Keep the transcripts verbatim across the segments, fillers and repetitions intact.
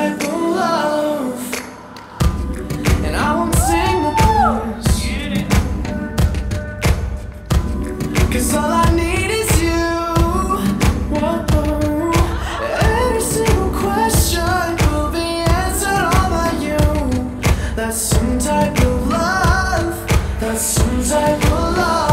type of love, and I won't sing the chorus, 'cause all I need is you. Whoa. Every single question will be answered all by you. That's some type of love. That's some type of love.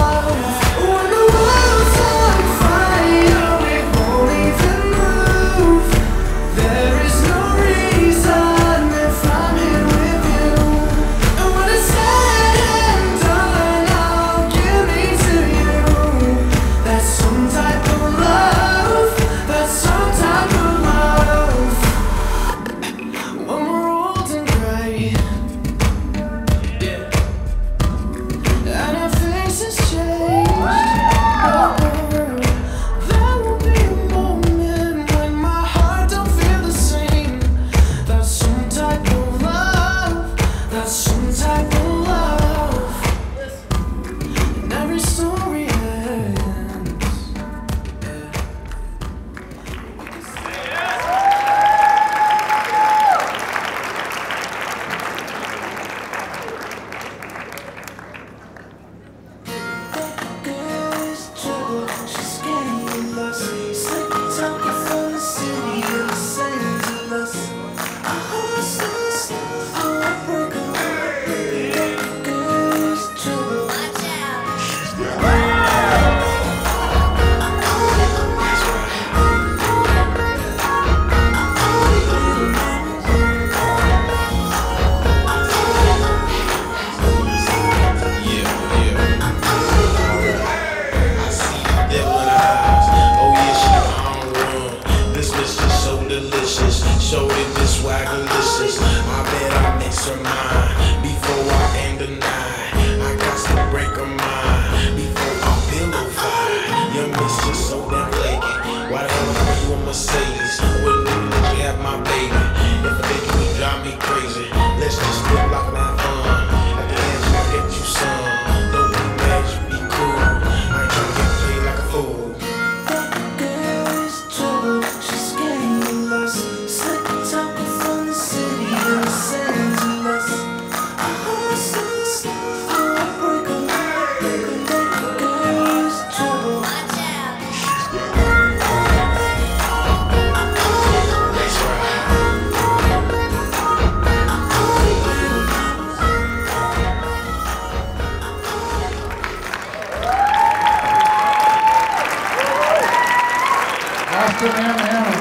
Hannah, Hannah.